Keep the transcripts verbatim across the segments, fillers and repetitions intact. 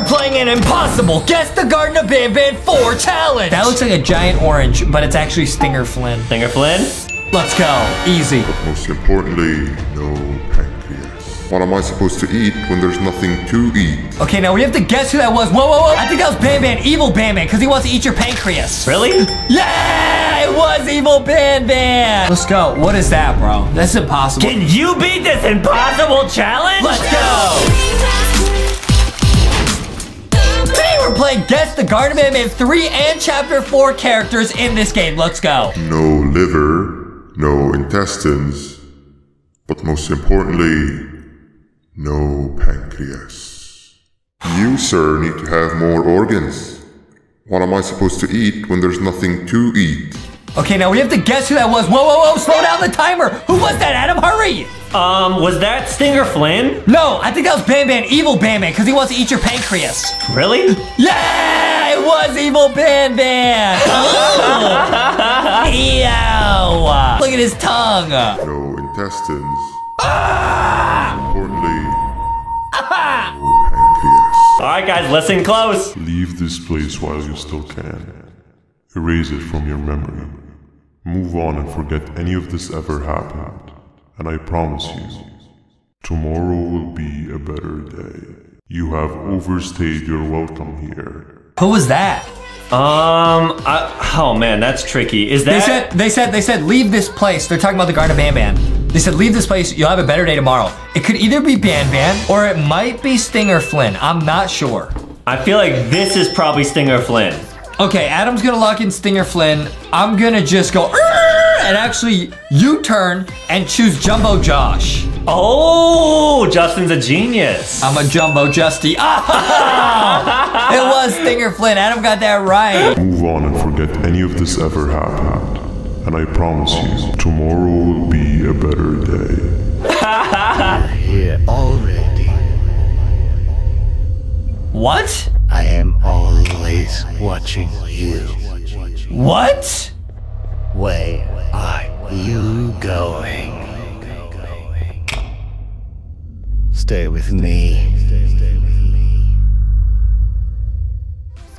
are playing an impossible Guess the Garden of Banban four challenge. That looks like a giant orange, but it's actually Stinger Flynn. Stinger Flynn? Let's go. Easy. But most importantly, no pancreas. What am I supposed to eat when there's nothing to eat? Okay, now we have to guess who that was. Whoa, whoa, whoa. I think that was Banban, evil Banban, because he wants to eat your pancreas. Really? Yeah, it was evil Banban. Let's go. What is that, bro? That's impossible. Can you beat this impossible challenge? Let's go. We're playing Guess the Garden of Banban three and Chapter four characters in this game. Let's go. No liver, no intestines, but most importantly, no pancreas. You, sir, need to have more organs. What am I supposed to eat when there's nothing to eat? Okay, now we have to guess who that was. Whoa, whoa, whoa, slow down the timer. Who was that, Adam? Hurry. Um, was that Stinger Flynn? No, I think that was Banban, evil Banban, because he wants to eat your pancreas. Really? Yeah, it was evil Banban. Ew. Look at his tongue. No intestines. Ah! Importantly, ah! No pancreas. All right, guys, listen close. Leave this place while you still can. Erase it from your memory. Move on and forget any of this ever happened. And I promise you, tomorrow will be a better day. You have overstayed your welcome here. Who was that? Um, I, oh man, that's tricky. Is that- They said, they said, they said, leave this place. They're talking about the Garden of Banban. They said, leave this place, you'll have a better day tomorrow. It could either be Banban, or it might be Stinger Flynn. I'm not sure. I feel like this is probably Stinger Flynn. Okay, Adam's gonna lock in Stinger Flynn. I'm gonna just go, and actually U-turn and choose Jumbo Josh. Oh, Justin's a genius. I'm a Jumbo Justy. Oh, it was Stinger Flynn. Adam got that right. Move on and forget any of this ever happened. And I promise you, tomorrow will be a better day. Here already. What? I am always watching you. What? Where are you going? Stay with me.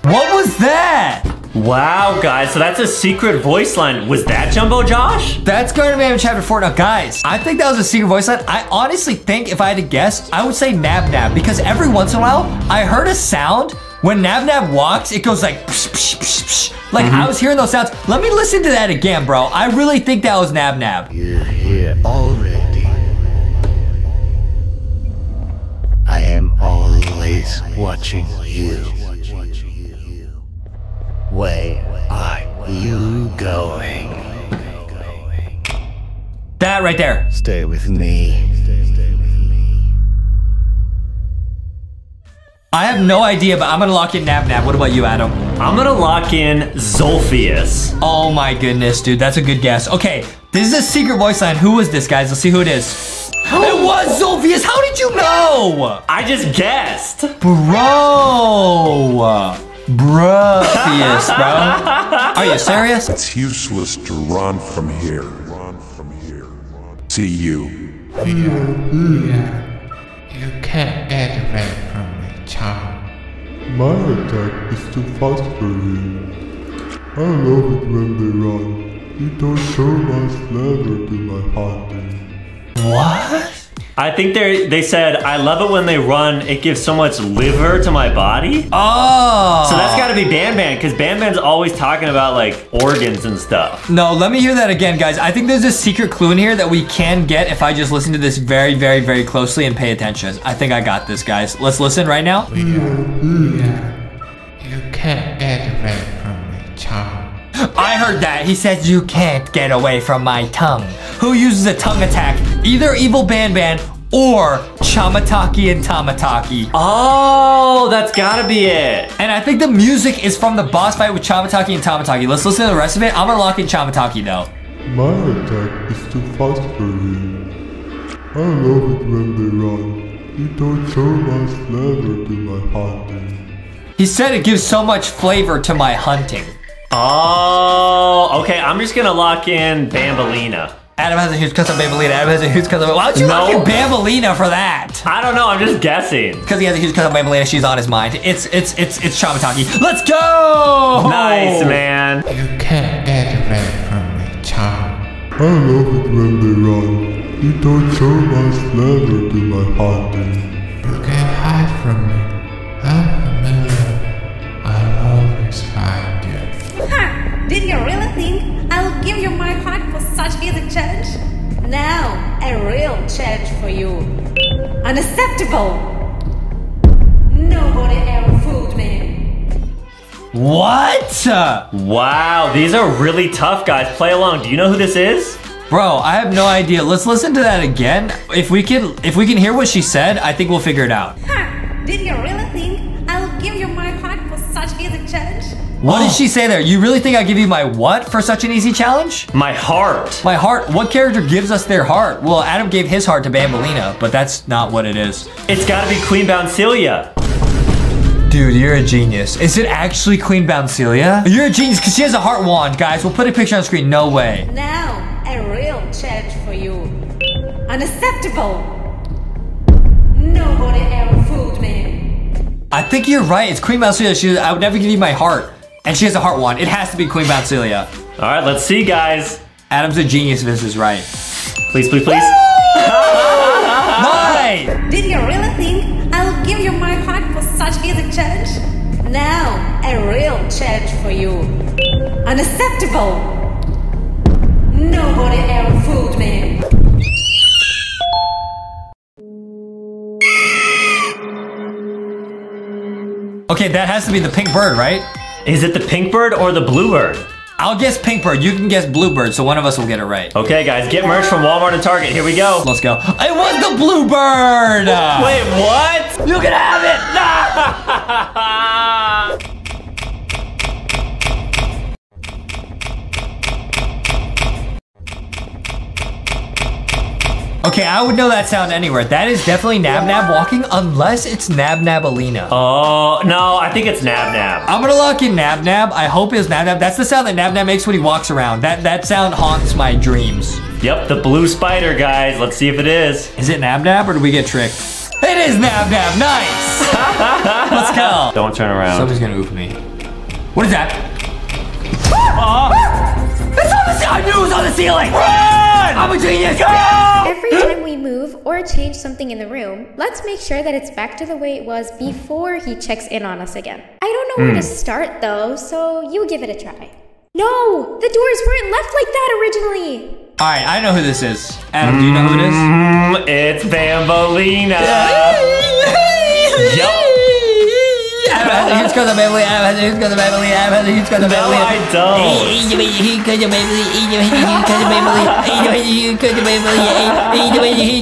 What was that? Wow, guys, so that's a secret voice line. Was that Jumbo Josh? That's going to be in Chapter four. Now, guys, I think that was a secret voice line. I honestly think if I had to guess, I would say Nabnab, because every once in a while, I heard a sound. When Nabnab walks, it goes like psh, psh, psh, psh. Like, mm-hmm. I was hearing those sounds. Let me listen to that again, bro. I really think that was Nabnab. You're here already. I am always watching you. Where are you going? That right there. Stay with me. I have no idea, but I'm gonna lock in Nabnab. What about you, Adam? I'm gonna lock in Zolphius. Oh my goodness, dude, that's a good guess. Okay, this is a secret voice line. Who was this, guys? Let's see who it is. It was Zolphius. How did you know? I just guessed. Bro. Bro. Zolphius, bro. Are you serious? It's useless to run from here. Run from here. See you. You can't get away. My attack is too fast for you. I love it when they run. You don't show much leather to my hunting. What? I think they they said, I love it when they run. It gives so much liver to my body. Oh. So that's gotta be Banban, because Banban's always talking about like organs and stuff. No, let me hear that again, guys. I think there's a secret clue in here that we can get if I just listen to this very, very, very closely and pay attention. I think I got this, guys. Let's listen right now. You can't get away from my tongue. I heard that. He said, you can't get away from my tongue. Who uses a tongue attack? Either evil Banban or Chamataki and Tamataki. Oh, that's gotta be it. And I think the music is from the boss fight with Chamataki and Tamataki. Let's listen to the rest of it. I'm gonna lock in Chamataki though. My attack is too fast for you. I love it when they run. You don't show much flavor to my hunting. He said it gives so much flavor to my hunting. Oh, okay, I'm just gonna lock in Bambalina. Adam has a huge custom Bambalina. Adam has a huge custom. Why would you no. look at Bambalina for that? I don't know. I'm just guessing. Because he has a huge custom Bambalina. She's on his mind. It's it's it's it's Chamataki. Let's go! Nice, man. You can't get away from me, child. I love it when they run. You don't show my flavor to my heart. You can't hide from me. I'm familiar. I'll always find you. Ha! Did you really think? I'll give you my heart for such easy challenge. Now, a real challenge for you. Unacceptable. Nobody ever fooled me. What? Wow, these are really tough, guys. Play along. Do you know who this is? Bro, I have no idea. Let's listen to that again. If we can, if we can hear what she said, I think we'll figure it out. Huh, did you really think I'll give you my heart for such easy challenge? What oh. did she say there? You really think I give you my what for such an easy challenge? My heart. My heart. What character gives us their heart? Well, Adam gave his heart to Bambalina, but that's not what it is. It's gotta be Queen Bouncelia. Dude, you're a genius. Is it actually Queen Bouncelia? You're a genius because she has a heart wand, guys. We'll put a picture on screen. No way. Now, a real challenge for you. Unacceptable. Nobody ever fooled me. I think you're right. It's Queen Bouncelia. She, I would never give you my heart. And she has a heart wand. It has to be Queen Bouncelia. All right, let's see, guys. Adam's a genius if this is right. Please, please, please. Mine! Did you really think I'll give you my heart for such easy challenge? Now, a real challenge for you. Unacceptable. Nobody ever fooled me. Okay, that has to be the pink bird, right? Is it the pink bird or the blue bird? I'll guess pink bird. You can guess blue bird, so one of us will get it right. Okay, guys, get merch from Walmart and Target. Here we go. Let's go. It was the blue bird. Wait, what? You can have it. Okay, I would know that sound anywhere. That is definitely Nabnab walking, unless it's Nabnabalina. Oh, no, I think it's Nabnab. I'm gonna lock in Nabnab. I hope it's Nabnab. That's the sound that Nabnab makes when he walks around. That that sound haunts my dreams. Yep, the blue spider, guys. Let's see if it is. Is it Nabnab or do we get tricked? It is Nabnab, nice! Let's go. Don't turn around. Somebody's gonna oof me. What is that? Ah! Ah! It's on the ceiling! I knew it was on the ceiling! Run! I'm a genius! Go! Every time we move or change something in the room, let's make sure that it's back to the way it was before he checks in on us again. I don't know where mm. to start though, so you give it a try. No! The doors weren't left like that originally! Alright, I know who this is. Adam, do you know who it is? Mm, it's Bambalina! Yup! Adam has a huge custom Bambalina, Adam has a huge custom Bambalina, Adam has a huge custom Bambalina.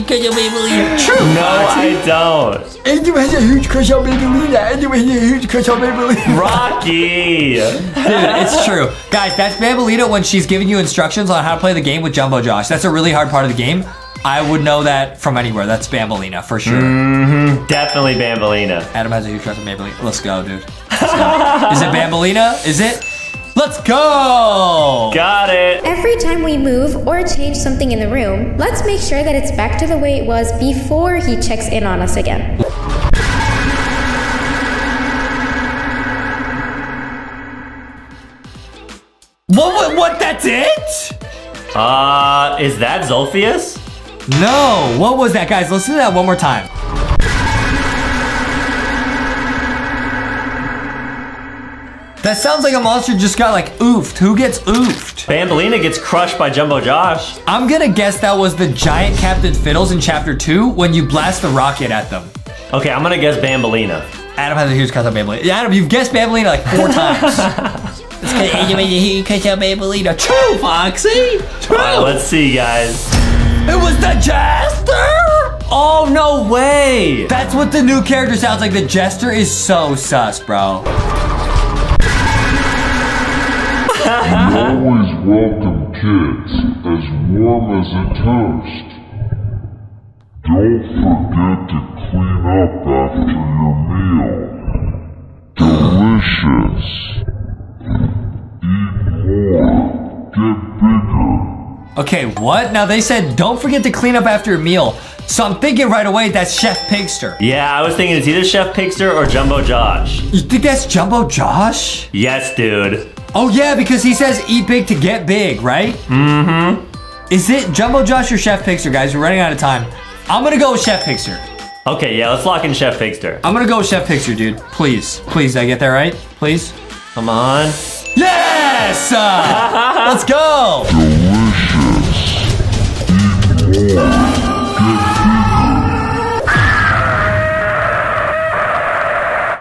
No, I don't. True. No, I don't. Adam has a huge crush on Bambalina, Adam has a huge crush on Bambalina. Rocky. Dude, it's true. Guys, that's Bambalina when she's giving you instructions on how to play the game with Jumbo Josh. That's a really hard part of the game. I would know that from anywhere. That's Bambalina for sure. Mm-hmm. Definitely Bambalina. Adam has a huge crush on Bambalina. Let's go, dude. Let's go. Is it Bambalina? Is it? Let's go! Got it. Every time we move or change something in the room, let's make sure that it's back to the way it was before he checks in on us again. What? What? What? That's it? Uh, is that Zolphius? No, what was that, guys? Let's do that one more time. That sounds like a monster just got like oofed. Who gets oofed? Bambalina gets crushed by Jumbo Josh. I'm gonna guess that was the giant Captain Fiddles in chapter two when you blast the rocket at them. Okay, I'm gonna guess Bambalina. Adam has a huge custom Bambalina. Adam, you've guessed Bambalina like four times. It's cause Bambalina. True, Foxy. True. All right, let's see, guys. It was the Jester! Oh, no way! That's what the new character sounds like. The Jester is so sus, bro. You always welcome kids, as warm as a toast. Don't forget to clean up after your meal. Delicious. Eat more. Get bigger. Okay, what? Now they said don't forget to clean up after your meal. So I'm thinking right away that's Chef Pigster. Yeah, I was thinking it's either Chef Pigster or Jumbo Josh. You think that's Jumbo Josh? Yes, dude. Oh yeah, because he says eat big to get big, right? Mm-hmm. Is it Jumbo Josh or Chef Pigster, guys? We're running out of time. I'm gonna go with Chef Pigster. Okay, yeah, let's lock in Chef Pigster. I'm gonna go with Chef Pigster, dude. Please, please, did I get that right? Please? Come on. Yes! Uh, let's go! Delicious.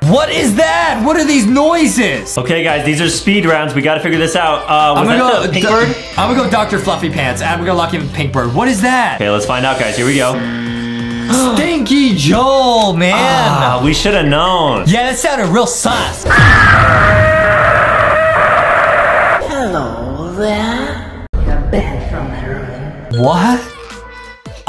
What is that? What are these noises? Okay, guys, these are speed rounds. We gotta figure this out. Uh, was I'm gonna that go the pink bird? I'm gonna go Doctor Fluffy Pants, and we're gonna lock in with pink bird. What is that? Okay, let's find out, guys. Here we go. Stinky Joel, man. Ah, we should have known. Yeah, that sounded real sus. Hello there. You're banned from my room. What?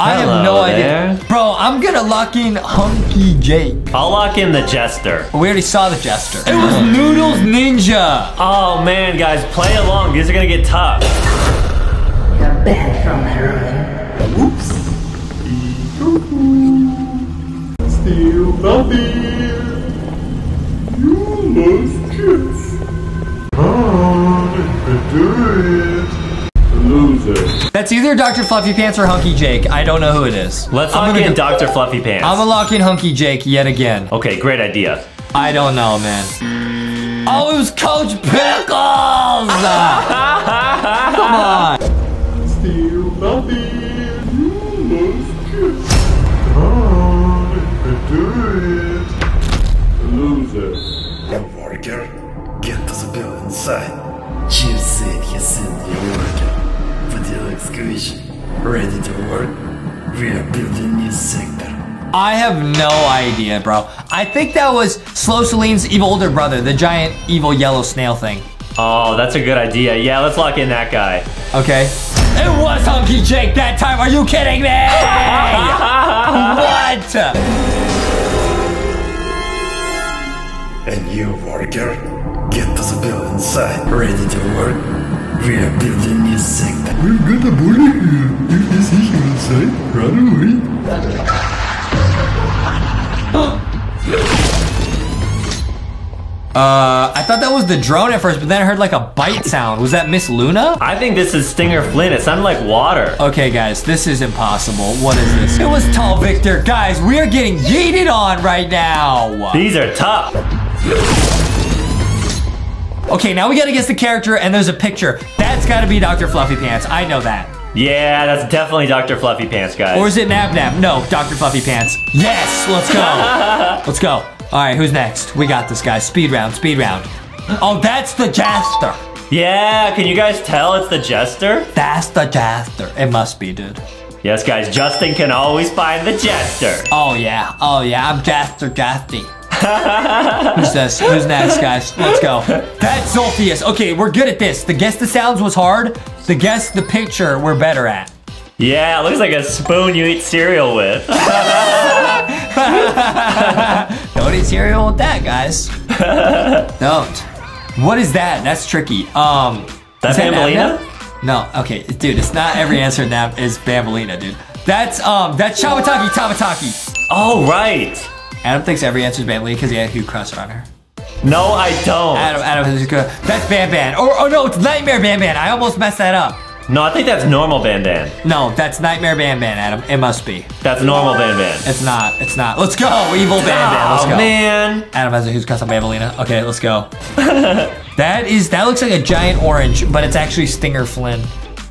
Hello I have no there. idea. Bro, I'm gonna lock in Hunky Jake. I'll lock in the Jester. But we already saw the Jester. It was Noodles Ninja. Oh man, guys, play along. These are gonna get tough. You're banned from my room. Oops. Still nothing. You lost kids. Hard to do it. Loser. That's either Doctor Fluffy Pants or Hunky Jake. I don't know who it is. Let's lock in Doctor Fluffy Pants. I'm gonna lock in Hunky Jake yet again. Okay, great idea. I don't know, man. Oh, it was Coach Pickles! Come on. Still nothing. Loser. No worker, get to the bill inside. You said you sent your worker for the excavation. Ready to work? We are building new sector. I have no idea, bro. I think that was Slow Celine's evil older brother, the giant evil yellow snail thing. Oh, that's a good idea. Yeah, let's lock in that guy. Okay. It was Hunky Jake that time. Are you kidding me? What? And you, worker, get to the building site. Ready to work? We are building new sector. We've got a bullet here. If you see him inside, run away. uh, I thought that was the drone at first, but then I heard like a bite sound. Was that Miss Luna? I think this is Stinger Flynn. It sounded like water. Okay, guys, this is impossible. What is this? It was Tall Victor. Guys, we are getting yeeted on right now. These are tough. Okay, now we gotta guess the character, and there's a picture. That's gotta be Doctor Fluffy Pants. I know that. Yeah, that's definitely Doctor Fluffy Pants, guys. Or is it Nabnab? No, Doctor Fluffy Pants. Yes, let's go. Let's go. All right, who's next? We got this, guys. Speed round, speed round. Oh, that's the Jester. Yeah, can you guys tell it's the Jester? That's the Jester. It must be, dude. Yes, guys, Justin can always find the Jester. Oh, yeah. Oh, yeah, I'm Jester Jasty. Who's this? Who's next, guys? Let's go. That's Zolphius. Okay, we're good at this. The guess the sounds was hard. The guess the picture we're better at. Yeah, it looks like a spoon you eat cereal with. Don't eat cereal with that, guys. Don't. What is that? That's tricky. Um, That's Bambalina? No, okay, dude, it's not every answer now is Bambalina, dude. That's, um, that's Chamataki, Tamataki. Oh, right. Adam thinks every answer is Bambalina because he had a huge crush on her. No, I don't. Adam, Adam is good. That's Banban. Or, oh no, it's Nightmare Banban. I almost messed that up. No, I think that's normal Banban. No, that's Nightmare Banban, Adam. It must be. That's normal Banban. It's not. It's not. Let's go, evil Banban. Let's go. Oh man. Adam has a huge crush on Bambalina. Okay, let's go. That is. That looks like a giant orange, but it's actually Stinger Flynn.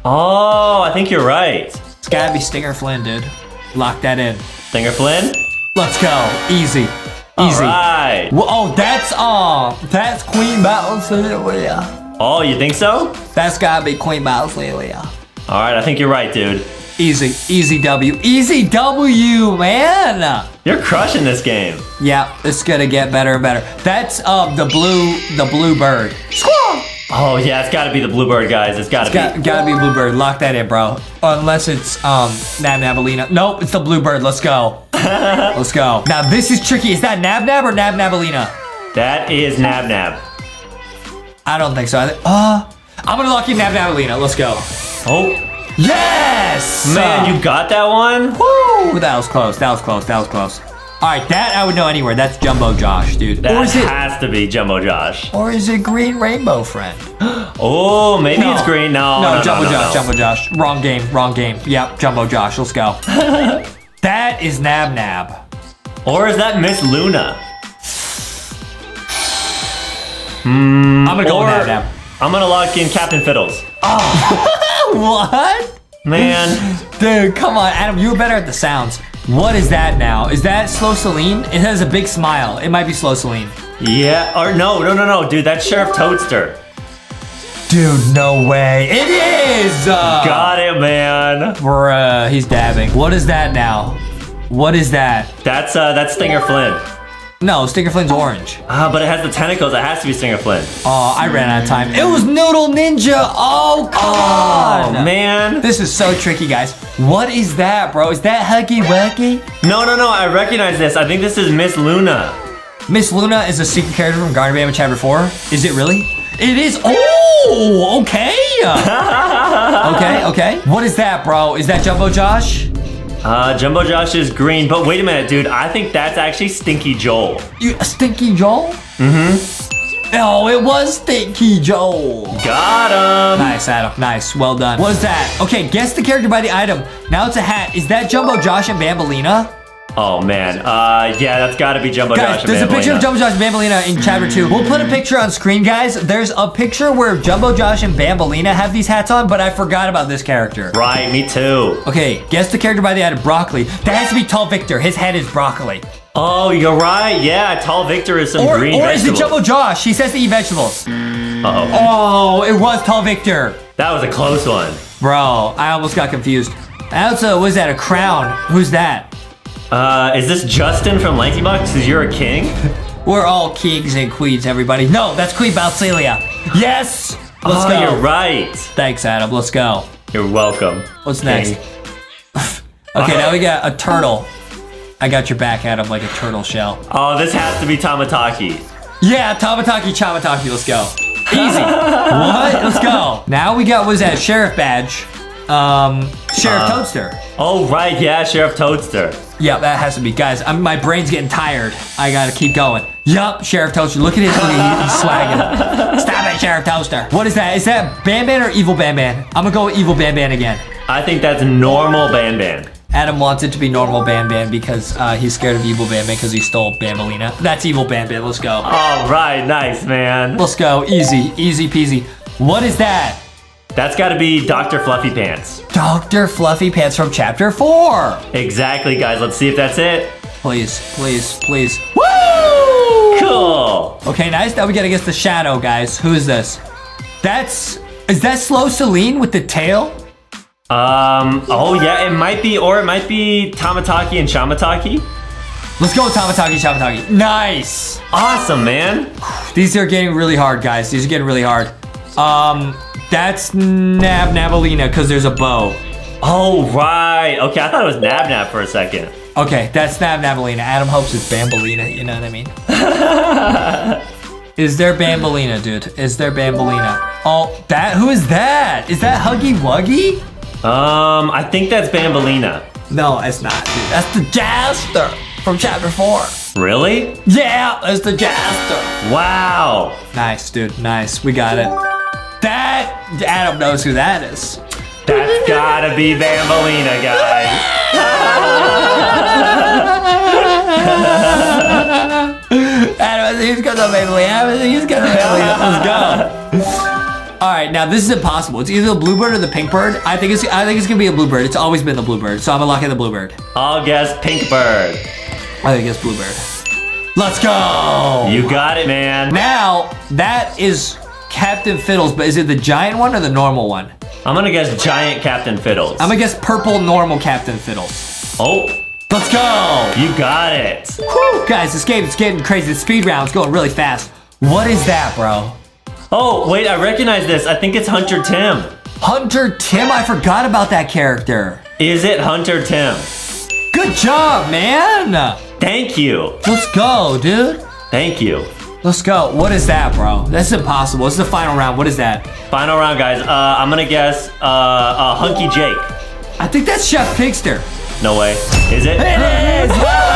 Oh, I think you're right. It's gotta be Stinger Flynn, dude. Lock that in. Stinger Flynn. Let's go. Easy. Easy. All right. Well, oh, that's uh, that's Queen Bouncelia. Oh, you think so? That's gotta be Queen Bouncelia. All right, I think you're right, dude. Easy. Easy W. Easy W, man. You're crushing this game. Yeah, it's gonna get better and better. That's uh, the blue, the blue bird. Squirrel. Oh, yeah, it's gotta be the bluebird, guys. It's gotta it's got, be. Gotta be bluebird. Lock that in, bro. Unless it's, um, Nabnabalina. Nope, it's the bluebird. Let's go. Let's go. Now, this is tricky. Is that Nabnab or Nabnabalina? That is Nabnab. I don't think so. I think, uh, I'm gonna lock in Nabnabalina. Let's go. Oh, Yes! Man, you got that one? Woo! That was close, that was close, that was close. All right, that I would know anywhere. That's Jumbo Josh, dude. That or is it, has to be Jumbo Josh. Or is it Green Rainbow Friend? Oh, maybe no. It's green. No, no, no Jumbo no, no, Josh, no. Jumbo Josh. Wrong game, wrong game. Yep, Jumbo Josh, let's go. That is Nabnab. Or is that Miss Luna? Mm, I'm gonna go with Nabnab. I'm gonna lock in Captain Fiddles. Oh, what? Man. Dude, come on, Adam, you were better at the sounds. What is that now? Is that Slow Celine? It has a big smile. It might be Slow Celine. Yeah, or no, no, no, no, dude. That's Sheriff Toadster. Dude, no way. It is! Uh, Got it, man. Bruh, he's dabbing. What is that now? What is that? That's uh, that's Stinger Flynn. No, Stinger Flynn's orange. Ah, uh, but it has the tentacles. It has to be Stinger Flynn. Oh, I ran out of time. It was Noodle Ninja. Oh, come oh, on. man. This is so tricky, guys. What is that, bro? Is that Huggy Wuggy? No, no, no. I recognize this. I think this is Miss Luna. Miss Luna is a secret character from Garten of Banban Chapter four. Is it really? It is. Oh, okay. Okay, okay. What is that, bro? Is that Jumbo Josh? Uh, Jumbo Josh is green, but wait a minute, dude. I think that's actually Stinky Joel. You, Stinky Joel? Mm-hmm. Oh, it was Stinky Joel. Got him. Nice, Adam. Nice. Well done. What is that? Okay, guess the character by the item. Now it's a hat. Is that Jumbo Josh and Bambalina? Oh, man. Uh, yeah, that's got to be Jumbo guys, Josh and Bambalina. There's a picture of Jumbo Josh and Bambalina in Chapter two. We'll put a picture on screen, guys. There's a picture where Jumbo Josh and Bambalina have these hats on, but I forgot about this character. Right, me too. Okay, guess the character by the head of broccoli. That has to be Tall Victor. His head is broccoli. Oh, you're right. Yeah, Tall Victor is some or, green or vegetable. Or is it Jumbo Josh? He says to eat vegetables. Uh-oh. Oh, it was Tall Victor. That was a close one. Bro, I almost got confused. Also, was that a crown? Who's that? Uh, is this Justin from LankyBox? Because you're a king? We're all kings and queens, everybody. No, that's Queen Bouncelia. Yes! Let's oh, go. You're right. Thanks, Adam. Let's go. You're welcome. What's next? Okay, uh, now we got a turtle. I got your back, Adam, like a turtle shell. Oh, this has to be Tamataki. Yeah, Tamataki, Chamataki. Let's go. Easy. What? Let's go. Now we got, what is that? Sheriff badge. Um, Sheriff uh, Toadster. Oh, right. Yeah, Sheriff Toadster. Yeah, that has to be. Guys, I'm, my brain's getting tired. I gotta keep going. Yup, Sheriff Toadster. Look at his he, he's swagging. Stop it, Sheriff Toadster. What is that? Is that Banban or Evil Banban? I'm gonna go with Evil Banban again. I think that's Normal Banban. Adam wants it to be Normal Banban because uh, he's scared of Evil Banban because he stole Bambalina. That's Evil Banban. Let's go. All right. Nice, man. Let's go. Easy. Easy peasy. What is that? That's gotta be Doctor Fluffy Pants. Doctor Fluffy Pants from Chapter four. Exactly, guys. Let's see if that's it. Please, please, please. Woo! Cool. Okay, nice. Now we gotta guess the shadow, guys. Who is this? That's... Is that Slow Celine with the tail? Um, oh yeah, it might be, or it might be Tamataki and Chamataki. Let's go with Tamataki, Chamataki. Nice. Awesome, man. These are getting really hard, guys. These are getting really hard. Um... That's Nabnabalina because there's a bow. Oh, right. Okay, I thought it was Nabnab for a second. Okay, that's Nabnabalina. Adam hopes it's Bambalina, you know what I mean? Is there Bambalina, dude? Is there Bambalina? Oh, that, who is that? Is that Huggy Wuggy? Um, I think that's Bambalina. No, it's not, dude. That's the Jester from Chapter four. Really? Yeah, it's the Jester. Wow. Nice, dude, nice. We got it. That, Adam knows who that is. That's gotta be Bambalina, guys. Adam, I think he's gonna Bambalina. I think he's gonna Bambalina. Let's go. All right, now this is impossible. It's either the bluebird or the pink bird. I think it's, I think it's gonna be a bluebird. It's always been the bluebird, so I'm gonna lock in the bluebird. I'll guess pink bird. I think it's bluebird. Let's go. You got it, man. Now that is Captain Fiddles, but is it the giant one or the normal one? I'm gonna guess giant Captain Fiddles. I'm gonna guess purple normal Captain Fiddles. Oh. Let's go. You got it. Whew. Guys, this game is getting crazy. The speed round's going really fast. What is that, bro? Oh, wait, I recognize this. I think it's Hunter Tim. Hunter Tim? I forgot about that character. Is it Hunter Tim? Good job, man. Thank you. Let's go, dude. Thank you. Let's go. What is that, bro? That's impossible. It's the final round. What is that? Final round, guys. Uh, I'm gonna guess uh, uh, Hunky Jake. I think that's Chef Pigster. No way. Is it? It is!